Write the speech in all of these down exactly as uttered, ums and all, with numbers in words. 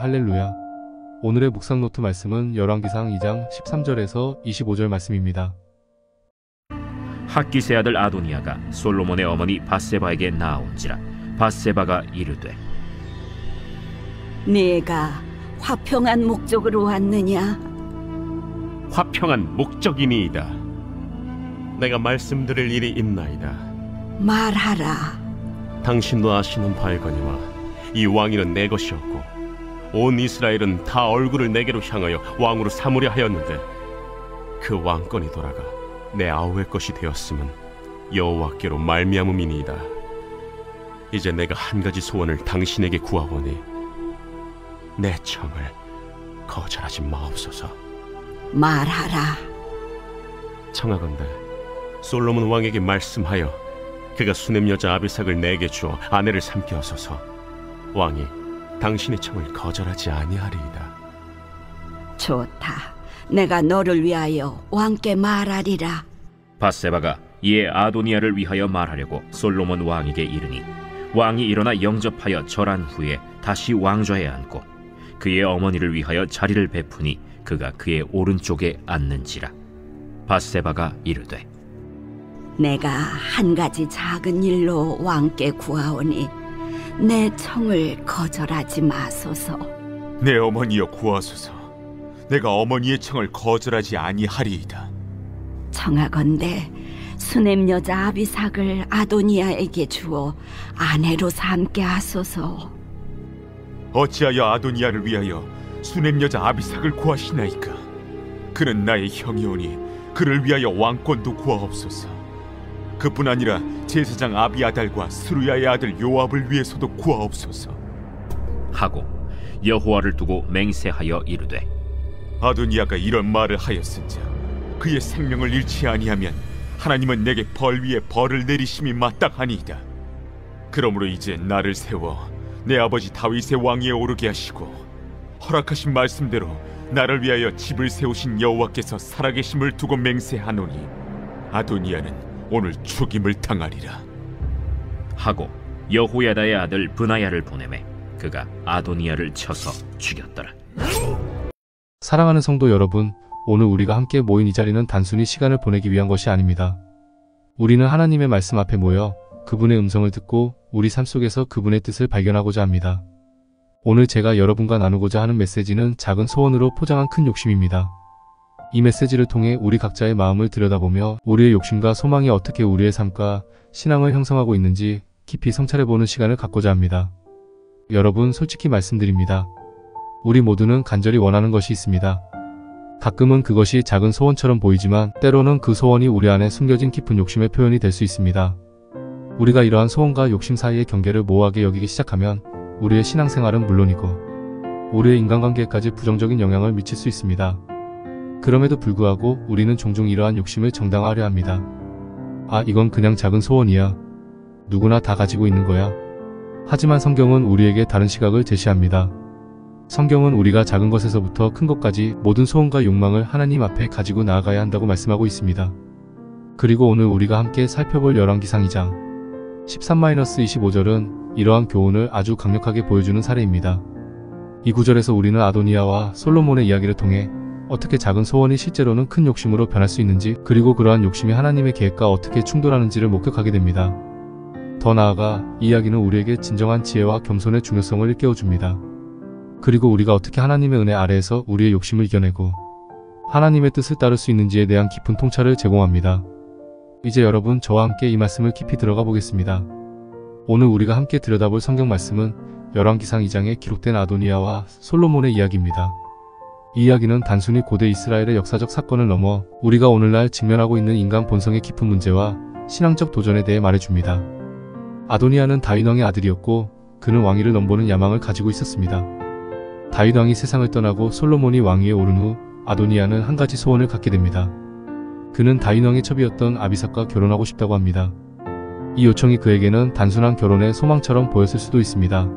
할렐루야. 오늘의 묵상노트 말씀은 열왕기상 이 장 십삼 절에서 이십오 절 말씀입니다. 핫기세 아들 아도니아가 솔로몬의 어머니 밧세바에게 나아온지라. 밧세바가 이르되, 네가 화평한 목적으로 왔느냐? 화평한 목적이니이다. 내가 말씀드릴 일이 있나이다. 말하라. 당신도 아시는 바알거니와 이 왕위는 내 것이었고 온 이스라엘은 다 얼굴을 내게로 향하여 왕으로 삼으려 하였는데, 그 왕권이 돌아가 내 아우의 것이 되었음은 여호와께로 말미암음이니이다. 이제 내가 한 가지 소원을 당신에게 구하오니 내 청을 거절하지 마옵소서. 말하라. 청하건대 솔로몬 왕에게 말씀하여 그가 수넴 여자 아비삭을 내게 주어 아내를 삼게 하소서. 왕이 당신의 청을 거절하지 아니하리이다. 좋다. 내가 너를 위하여 왕께 말하리라. 밧세바가 이에 아도니아를 위하여 말하려고 솔로몬 왕에게 이르니, 왕이 일어나 영접하여 절한 후에 다시 왕좌에 앉고 그의 어머니를 위하여 자리를 베푸니 그가 그의 오른쪽에 앉는지라. 밧세바가 이르되, 내가 한 가지 작은 일로 왕께 구하오니 내 청을 거절하지 마소서. 내 어머니여 구하소서. 내가 어머니의 청을 거절하지 아니하리이다. 청하건대 수넴 여자 아비삭을 아도니아에게 주어 아내로 삼게 하소서. 어찌하여 아도니아를 위하여 수넴 여자 아비삭을 구하시나이까? 그는 나의 형이오니 그를 위하여 왕권도 구하옵소서. 그뿐 아니라 제사장 아비아달과 스루야의 아들 요압을 위해서도 구하옵소서. 하고 여호와를 두고 맹세하여 이르되, 아도니아가 이런 말을 하였은즉 그의 생명을 잃지 아니하면 하나님은 내게 벌 위에 벌을 내리심이 마땅하니이다. 그러므로 이제 나를 세워 내 아버지 다윗의 왕위에 오르게 하시고 허락하신 말씀대로 나를 위하여 집을 세우신 여호와께서 살아계심을 두고 맹세하노니 아도니아는 오늘 죽임을 당하리라. 하고 여호야다의 아들 브나야를 보내매 그가 아도니아를 쳐서 죽였더라. 사랑하는 성도 여러분, 오늘 우리가 함께 모인 이 자리는 단순히 시간을 보내기 위한 것이 아닙니다. 우리는 하나님의 말씀 앞에 모여 그분의 음성을 듣고 우리 삶 속에서 그분의 뜻을 발견하고자 합니다. 오늘 제가 여러분과 나누고자 하는 메시지는 작은 소원으로 포장한 큰 욕심입니다. 이 메시지를 통해 우리 각자의 마음을 들여다보며 우리의 욕심과 소망이 어떻게 우리의 삶과 신앙을 형성하고 있는지 깊이 성찰해보는 시간을 갖고자 합니다. 여러분, 솔직히 말씀드립니다. 우리 모두는 간절히 원하는 것이 있습니다. 가끔은 그것이 작은 소원처럼 보이지만 때로는 그 소원이 우리 안에 숨겨진 깊은 욕심의 표현이 될 수 있습니다. 우리가 이러한 소원과 욕심 사이의 경계를 모호하게 여기기 시작하면 우리의 신앙생활은 물론이고 우리의 인간관계까지 부정적인 영향을 미칠 수 있습니다. 그럼에도 불구하고 우리는 종종 이러한 욕심을 정당화하려 합니다. 아, 이건 그냥 작은 소원이야. 누구나 다 가지고 있는 거야. 하지만 성경은 우리에게 다른 시각을 제시합니다. 성경은 우리가 작은 것에서부터 큰 것까지 모든 소원과 욕망을 하나님 앞에 가지고 나아가야 한다고 말씀하고 있습니다. 그리고 오늘 우리가 함께 살펴볼 열왕기상 이 장 십삼 이십오 절은 이러한 교훈을 아주 강력하게 보여주는 사례입니다. 이 구절에서 우리는 아도니아와 솔로몬의 이야기를 통해 어떻게 작은 소원이 실제로는 큰 욕심으로 변할 수 있는지, 그리고 그러한 욕심이 하나님의 계획과 어떻게 충돌하는지를 목격하게 됩니다. 더 나아가 이 이야기는 우리에게 진정한 지혜와 겸손의 중요성을 일깨워줍니다. 그리고 우리가 어떻게 하나님의 은혜 아래에서 우리의 욕심을 이겨내고 하나님의 뜻을 따를 수 있는지에 대한 깊은 통찰을 제공합니다. 이제 여러분, 저와 함께 이 말씀을 깊이 들어가 보겠습니다. 오늘 우리가 함께 들여다볼 성경 말씀은 열왕기상 이 장에 기록된 아도니아와 솔로몬의 이야기입니다. 이 이야기는 단순히 고대 이스라엘의 역사적 사건을 넘어 우리가 오늘날 직면하고 있는 인간 본성의 깊은 문제와 신앙적 도전에 대해 말해줍니다. 아도니아는 다윗왕의 아들이었고 그는 왕위를 넘보는 야망을 가지고 있었습니다. 다윗왕이 세상을 떠나고 솔로몬이 왕위에 오른 후 아도니아는 한 가지 소원을 갖게 됩니다. 그는 다윗왕의 첩이었던 아비삭과 결혼하고 싶다고 합니다. 이 요청이 그에게는 단순한 결혼의 소망처럼 보였을 수도 있습니다.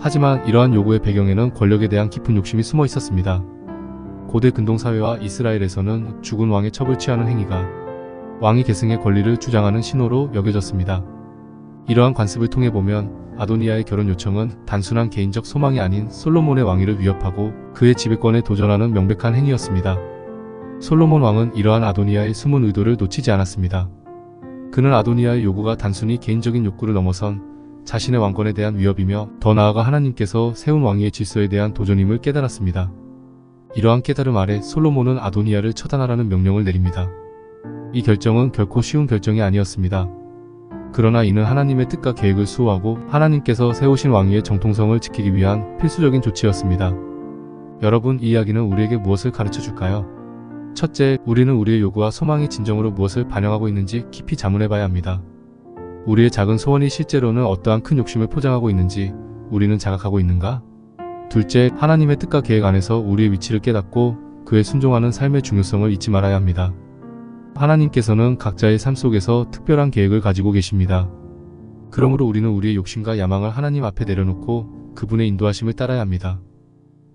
하지만 이러한 요구의 배경에는 권력에 대한 깊은 욕심이 숨어 있었습니다. 고대 근동사회와 이스라엘에서는 죽은 왕의 첩을 취하는 행위가 왕이 계승의 권리를 주장하는 신호로 여겨졌습니다. 이러한 관습을 통해 보면 아도니야의 결혼 요청은 단순한 개인적 소망이 아닌 솔로몬의 왕위를 위협하고 그의 지배권에 도전하는 명백한 행위였습니다. 솔로몬 왕은 이러한 아도니야의 숨은 의도를 놓치지 않았습니다. 그는 아도니야의 요구가 단순히 개인적인 욕구를 넘어선 자신의 왕권에 대한 위협이며 더 나아가 하나님께서 세운 왕위의 질서에 대한 도전임을 깨달았습니다. 이러한 깨달음 아래 솔로몬은 아도니야를 처단하라는 명령을 내립니다. 이 결정은 결코 쉬운 결정이 아니었습니다. 그러나 이는 하나님의 뜻과 계획을 수호하고 하나님께서 세우신 왕위의 정통성을 지키기 위한 필수적인 조치였습니다. 여러분, 이 이야기는 우리에게 무엇을 가르쳐 줄까요? 첫째, 우리는 우리의 요구와 소망이 진정으로 무엇을 반영하고 있는지 깊이 자문해 봐야 합니다. 우리의 작은 소원이 실제로는 어떠한 큰 욕심을 포장하고 있는지 우리는 자각하고 있는가? 둘째, 하나님의 뜻과 계획 안에서 우리의 위치를 깨닫고 그에 순종하는 삶의 중요성을 잊지 말아야 합니다. 하나님께서는 각자의 삶 속에서 특별한 계획을 가지고 계십니다. 그러므로 우리는 우리의 욕심과 야망을 하나님 앞에 내려놓고 그분의 인도하심을 따라야 합니다.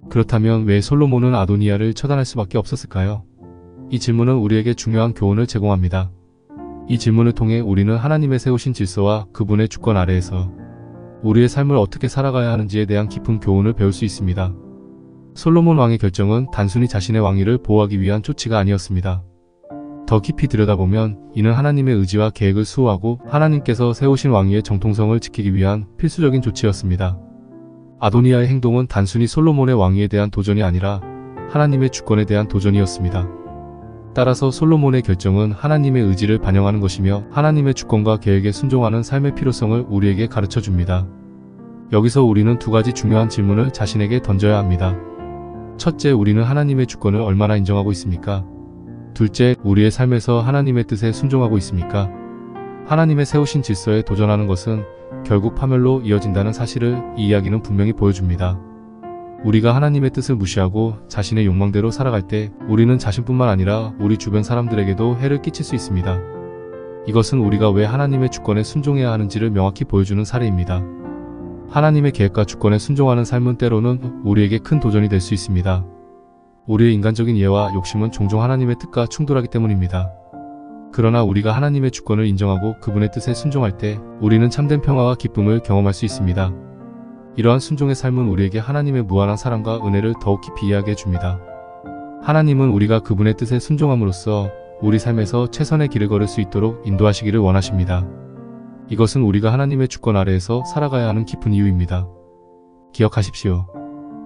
그렇다면 왜 솔로몬은 아도니야를 처단할 수밖에 없었을까요? 이 질문은 우리에게 중요한 교훈을 제공합니다. 이 질문을 통해 우리는 하나님의 세우신 질서와 그분의 주권 아래에서 우리의 삶을 어떻게 살아가야 하는지에 대한 깊은 교훈을 배울 수 있습니다. 솔로몬 왕의 결정은 단순히 자신의 왕위를 보호하기 위한 조치가 아니었습니다. 더 깊이 들여다보면 이는 하나님의 의지와 계획을 수호하고 하나님께서 세우신 왕위의 정통성을 지키기 위한 필수적인 조치였습니다. 아도니야의 행동은 단순히 솔로몬의 왕위에 대한 도전이 아니라 하나님의 주권에 대한 도전이었습니다. 따라서 솔로몬의 결정은 하나님의 의지를 반영하는 것이며 하나님의 주권과 계획에 순종하는 삶의 필요성을 우리에게 가르쳐 줍니다. 여기서 우리는 두 가지 중요한 질문을 자신에게 던져야 합니다. 첫째, 우리는 하나님의 주권을 얼마나 인정하고 있습니까? 둘째, 우리의 삶에서 하나님의 뜻에 순종하고 있습니까? 하나님의 세우신 질서에 도전하는 것은 결국 파멸로 이어진다는 사실을 이 이야기는 분명히 보여줍니다. 우리가 하나님의 뜻을 무시하고 자신의 욕망대로 살아갈 때 우리는 자신뿐만 아니라 우리 주변 사람들에게도 해를 끼칠 수 있습니다. 이것은 우리가 왜 하나님의 주권에 순종해야 하는지를 명확히 보여주는 사례입니다. 하나님의 계획과 주권에 순종하는 삶은 때로는 우리에게 큰 도전이 될 수 있습니다. 우리의 인간적인 이해와 욕심은 종종 하나님의 뜻과 충돌하기 때문입니다. 그러나 우리가 하나님의 주권을 인정하고 그분의 뜻에 순종할 때 우리는 참된 평화와 기쁨을 경험할 수 있습니다. 이러한 순종의 삶은 우리에게 하나님의 무한한 사랑과 은혜를 더욱 깊이 이해하게 해줍니다. 하나님은 우리가 그분의 뜻에 순종함으로써 우리 삶에서 최선의 길을 걸을 수 있도록 인도하시기를 원하십니다. 이것은 우리가 하나님의 주권 아래에서 살아가야 하는 깊은 이유입니다. 기억하십시오.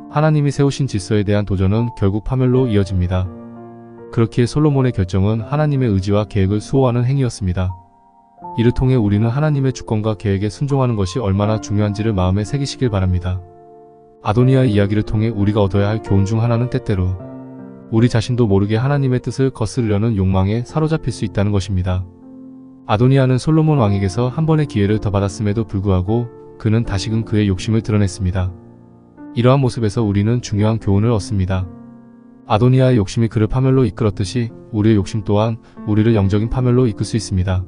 하나님이 세우신 질서에 대한 도전은 결국 파멸로 이어집니다. 그렇기에 솔로몬의 결정은 하나님의 의지와 계획을 수호하는 행위였습니다. 이를 통해 우리는 하나님의 주권과 계획에 순종하는 것이 얼마나 중요한지를 마음에 새기시길 바랍니다. 아도니야의 이야기를 통해 우리가 얻어야 할 교훈 중 하나는 때때로 우리 자신도 모르게 하나님의 뜻을 거스르려는 욕망에 사로잡힐 수 있다는 것입니다. 아도니야는 솔로몬 왕에게서 한 번의 기회를 더 받았음에도 불구하고 그는 다시금 그의 욕심을 드러냈습니다. 이러한 모습에서 우리는 중요한 교훈을 얻습니다. 아도니야의 욕심이 그를 파멸로 이끌었듯이 우리의 욕심 또한 우리를 영적인 파멸로 이끌 수 있습니다.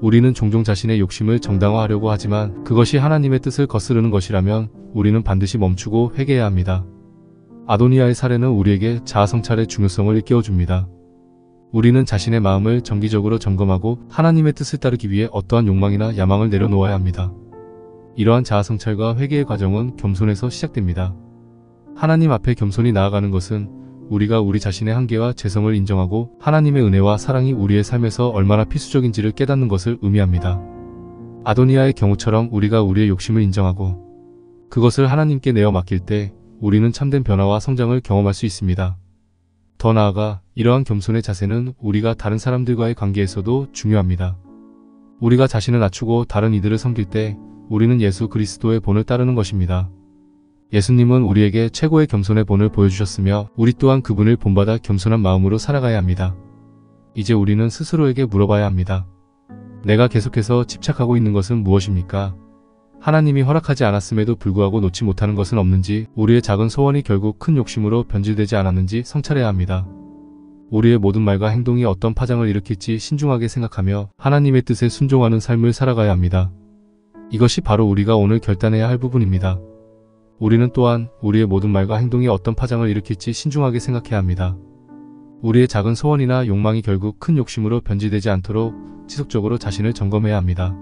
우리는 종종 자신의 욕심을 정당화하려고 하지만 그것이 하나님의 뜻을 거스르는 것이라면 우리는 반드시 멈추고 회개해야 합니다. 아도니야의 사례는 우리에게 자아성찰의 중요성을 일깨워줍니다. 우리는 자신의 마음을 정기적으로 점검하고 하나님의 뜻을 따르기 위해 어떠한 욕망이나 야망을 내려놓아야 합니다. 이러한 자아성찰과 회개의 과정은 겸손에서 시작됩니다. 하나님 앞에 겸손히 나아가는 것은 우리가 우리 자신의 한계와 죄성을 인정하고 하나님의 은혜와 사랑이 우리의 삶에서 얼마나 필수적인지를 깨닫는 것을 의미합니다. 아도니야의 경우처럼 우리가 우리의 욕심을 인정하고 그것을 하나님께 내어 맡길 때 우리는 참된 변화와 성장을 경험할 수 있습니다. 더 나아가 이러한 겸손의 자세는 우리가 다른 사람들과의 관계에서도 중요합니다. 우리가 자신을 낮추고 다른 이들을 섬길 때 우리는 예수 그리스도의 본을 따르는 것입니다. 예수님은 우리에게 최고의 겸손의 본을 보여주셨으며 우리 또한 그분을 본받아 겸손한 마음으로 살아가야 합니다. 이제 우리는 스스로에게 물어봐야 합니다. 내가 계속해서 집착하고 있는 것은 무엇입니까? 하나님이 허락하지 않았음에도 불구하고 놓지 못하는 것은 없는지, 우리의 작은 소원이 결국 큰 욕심으로 변질되지 않았는지 성찰해야 합니다. 우리의 모든 말과 행동이 어떤 파장을 일으킬지 신중하게 생각하며 하나님의 뜻에 순종하는 삶을 살아가야 합니다. 이것이 바로 우리가 오늘 결단해야 할 부분입니다. 우리는 또한 우리의 모든 말과 행동이 어떤 파장을 일으킬지 신중하게 생각해야 합니다. 우리의 작은 소원이나 욕망이 결국 큰 욕심으로 변질되지 않도록 지속적으로 자신을 점검해야 합니다.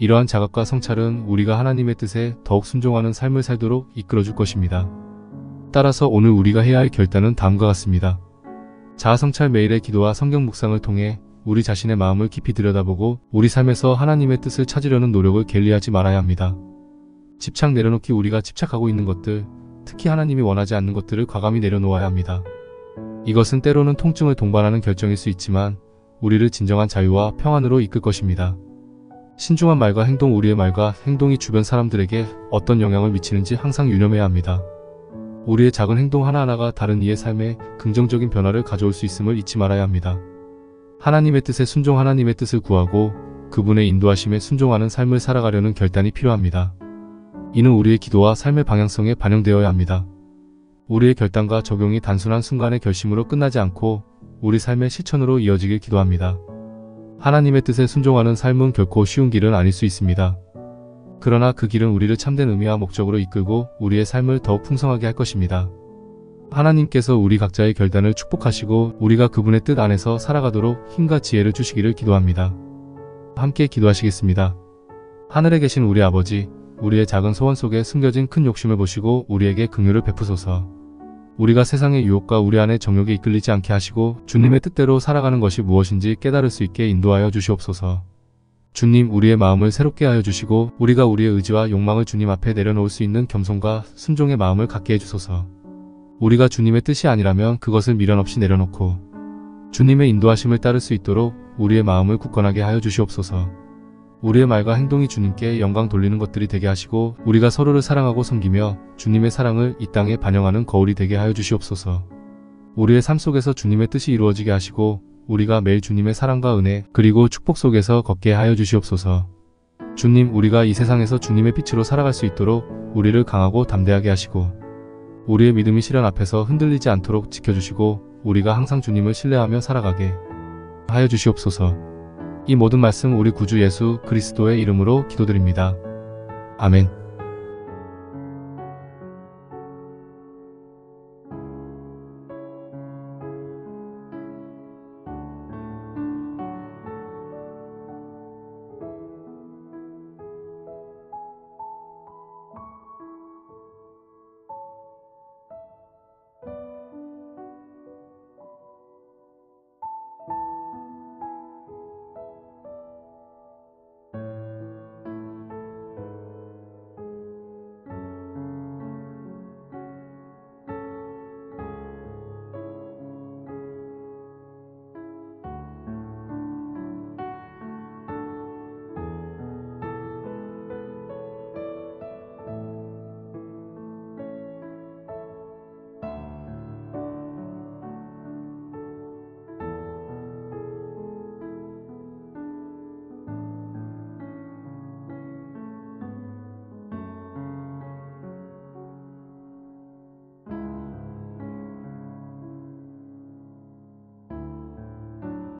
이러한 자각과 성찰은 우리가 하나님의 뜻에 더욱 순종하는 삶을 살도록 이끌어줄 것입니다. 따라서 오늘 우리가 해야 할 결단은 다음과 같습니다. 자아성찰 매일의 기도와 성경 묵상을 통해 우리 자신의 마음을 깊이 들여다보고 우리 삶에서 하나님의 뜻을 찾으려는 노력을 게을리하지 말아야 합니다. 집착 내려놓기. 우리가 집착하고 있는 것들, 특히 하나님이 원하지 않는 것들을 과감히 내려놓아야 합니다. 이것은 때로는 통증을 동반하는 결정일 수 있지만 우리를 진정한 자유와 평안으로 이끌 것입니다. 신중한 말과 행동. 우리의 말과 행동이 주변 사람들에게 어떤 영향을 미치는지 항상 유념해야 합니다. 우리의 작은 행동 하나하나가 다른 이의 삶에 긍정적인 변화를 가져올 수 있음을 잊지 말아야 합니다. 하나님의 뜻에 순종. 하나님의 뜻을 구하고 그분의 인도하심에 순종하는 삶을 살아가려는 결단이 필요합니다. 이는 우리의 기도와 삶의 방향성에 반영되어야 합니다. 우리의 결단과 적용이 단순한 순간의 결심으로 끝나지 않고 우리 삶의 실천으로 이어지길 기도합니다. 하나님의 뜻에 순종하는 삶은 결코 쉬운 길은 아닐 수 있습니다. 그러나 그 길은 우리를 참된 의미와 목적으로 이끌고 우리의 삶을 더욱 풍성하게 할 것입니다. 하나님께서 우리 각자의 결단을 축복하시고 우리가 그분의 뜻 안에서 살아가도록 힘과 지혜를 주시기를 기도합니다. 함께 기도하시겠습니다. 하늘에 계신 우리 아버지, 우리의 작은 소원 속에 숨겨진 큰 욕심을 보시고 우리에게 긍휼을 베푸소서. 우리가 세상의 유혹과 우리 안의 정욕에 이끌리지 않게 하시고 주님의 뜻대로 살아가는 것이 무엇인지 깨달을 수 있게 인도하여 주시옵소서. 주님, 우리의 마음을 새롭게 하여 주시고 우리가 우리의 의지와 욕망을 주님 앞에 내려놓을 수 있는 겸손과 순종의 마음을 갖게 해주소서. 우리가 주님의 뜻이 아니라면 그것을 미련 없이 내려놓고 주님의 인도하심을 따를 수 있도록 우리의 마음을 굳건하게 하여 주시옵소서. 우리의 말과 행동이 주님께 영광 돌리는 것들이 되게 하시고 우리가 서로를 사랑하고 섬기며 주님의 사랑을 이 땅에 반영하는 거울이 되게 하여 주시옵소서. 우리의 삶 속에서 주님의 뜻이 이루어지게 하시고 우리가 매일 주님의 사랑과 은혜 그리고 축복 속에서 걷게 하여 주시옵소서. 주님, 우리가 이 세상에서 주님의 빛으로 살아갈 수 있도록 우리를 강하고 담대하게 하시고 우리의 믿음이 시련 앞에서 흔들리지 않도록 지켜주시고 우리가 항상 주님을 신뢰하며 살아가게 하여 주시옵소서. 이 모든 말씀 우리 구주 예수 그리스도의 이름으로 기도드립니다. 아멘.